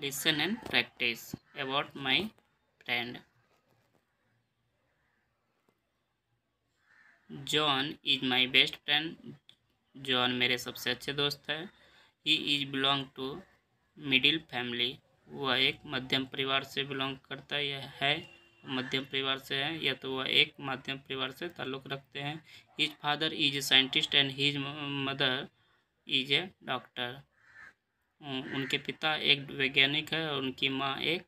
Listen and practice about my friend. John is my best friend. John मेरे सबसे अच्छे दोस्त है. He is belong to middle family. वह एक मध्यम परिवार से बिलोंग करता है. मध्यम परिवार से है या तो वह एक मध्यम परिवार से ताल्लुक़ रखते हैं. His father is a scientist and his mother is a doctor. उनके पिता एक वैज्ञानिक है और उनकी माँ एक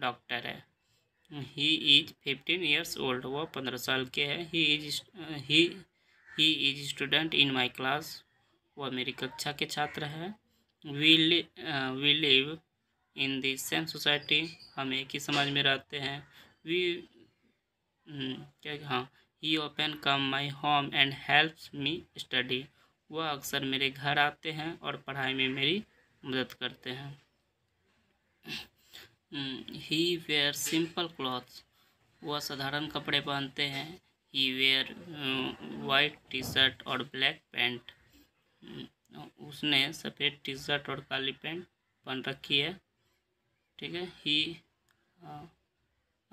डॉक्टर है. He is 15 years old. वह 15 साल के है. He is student in my class. वह मेरी कक्षा के छात्र है. We live in the same society. हम एक ही समाज में रहते हैं. He often come my home and helps me study. वह अक्सर मेरे घर आते हैं और पढ़ाई में मेरी मदद करते हैं. He wear simple clothes. वह साधारण कपड़े पहनते हैं. He wear white T shirt और ब्लैक पैंट. उसने सफ़ेद टी शर्ट और काली पैंट पहन रखी है. ठीक है.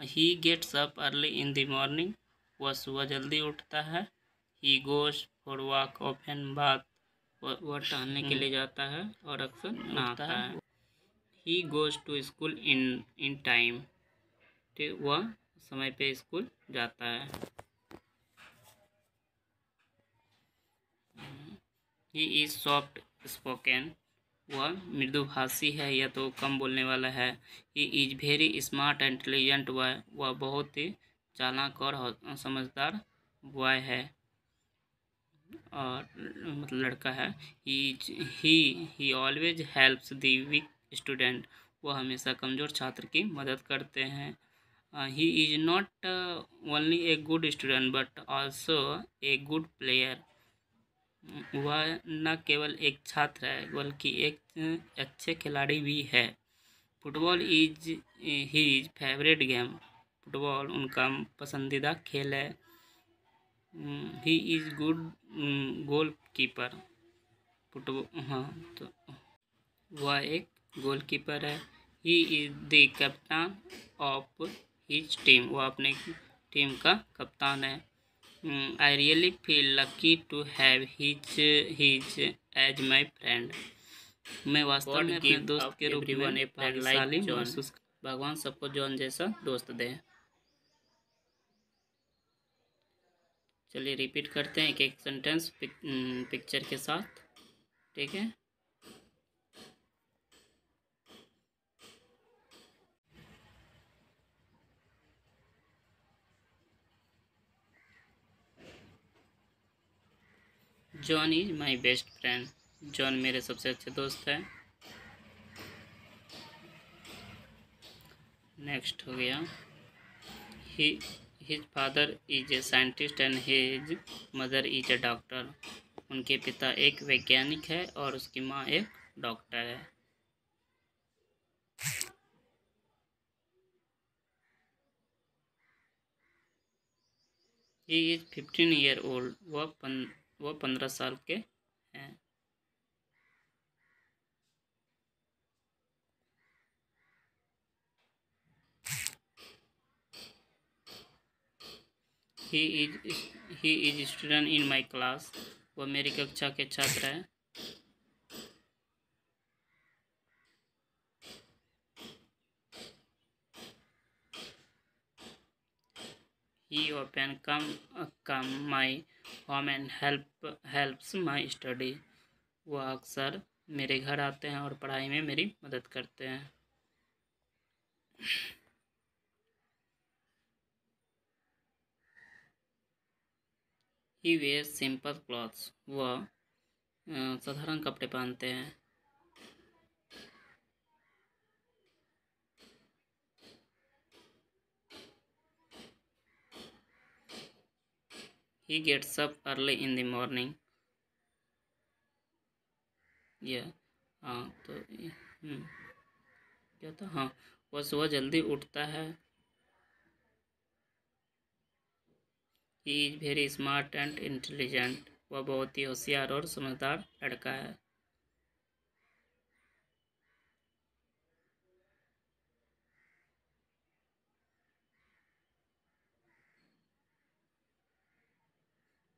He gets up early in the morning. वह सुबह जल्दी उठता है. He goes for walk often bath. वह टहलने के लिए जाता है और अक्सर नहाता है. He goes to school in time. ठीक. वह समय पे स्कूल जाता है. He is soft spoken. वह मृदुभाषी है या तो कम बोलने वाला है. He is very smart and intelligent. वह बहुत ही चालाक और समझदार बॉय है और मतलब लड़का है. He always helps the weak student. वह हमेशा कमज़ोर छात्र की मदद करते हैं. He is not only a good student but also a good player. वह न केवल एक छात्र है बल्कि एक अच्छे खिलाड़ी भी है. Football is his favourite game. Football उनका पसंदीदा खेल है. He is good goal keeper. वह एक गोल कीपर है. He is the captain of his team. वह अपने टीम का कप्तान है. I really feel lucky to have his as my friend. मैं वास्तव में अपने दोस्त के रूप में भाग्यशाली महसूस. भगवान सबको जॉन जैसा दोस्त दे. चलिए रिपीट करते हैं एक एक सेंटेंस पिक्चर के साथ. ठीक है. John is my best friend. John मेरे सबसे अच्छे दोस्त है. नेक्स्ट हो गया. His father is a scientist and his mother is a doctor. उनके पिता एक वैज्ञानिक है और उसकी माँ एक डॉक्टर है. He is 15 year old. वह 15 साल के हैं. He is student in my class. वह मेरी कक्षा के छात्र है. He often come my home and helps my study. वह अक्सर मेरे घर आते हैं और पढ़ाई में मेरी मदद करते हैं. He wears simple clothes. वह साधारण कपड़े पहनते हैं. He gets up early in the morning. वह सुबह जल्दी उठता है. He is very smart and intelligent. वह बहुत ही होशियार और समझदार लड़का है.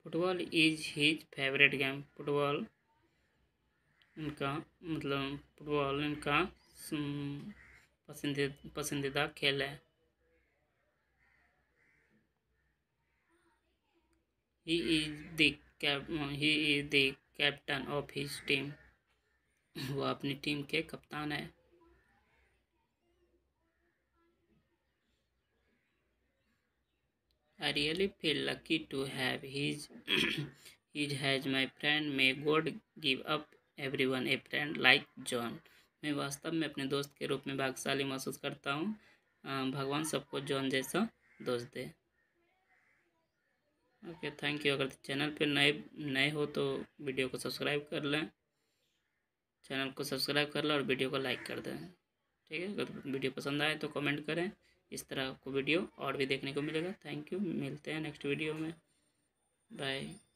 Football is his favourite game. Football इनका मतलब फुटबॉल इनका पसंदीदा खेल है। He is the captain of his team. वो अपनी टीम के कप्तान है। I really feel lucky to have his my friend। May God give up everyone a friend like John। मैं वास्तव में अपने दोस्त के रूप में भाग्यशाली महसूस करता हूँ। भगवान सबको जॉन जैसा दोस्त दे। Okay, thank you. अगर चैनल पर नए हो तो वीडियो को सब्सक्राइब कर लें। चैनल को सब्सक्राइब कर लें और वीडियो को लाइक कर दें। ठीक है, अगर वीडियो पसंद आए तो कमेंट करें। इस तरह को वीडियो और भी देखने को मिलेगा। थैंक यू, मिलते हैं नेक्स्ट वीडियो में। बाय।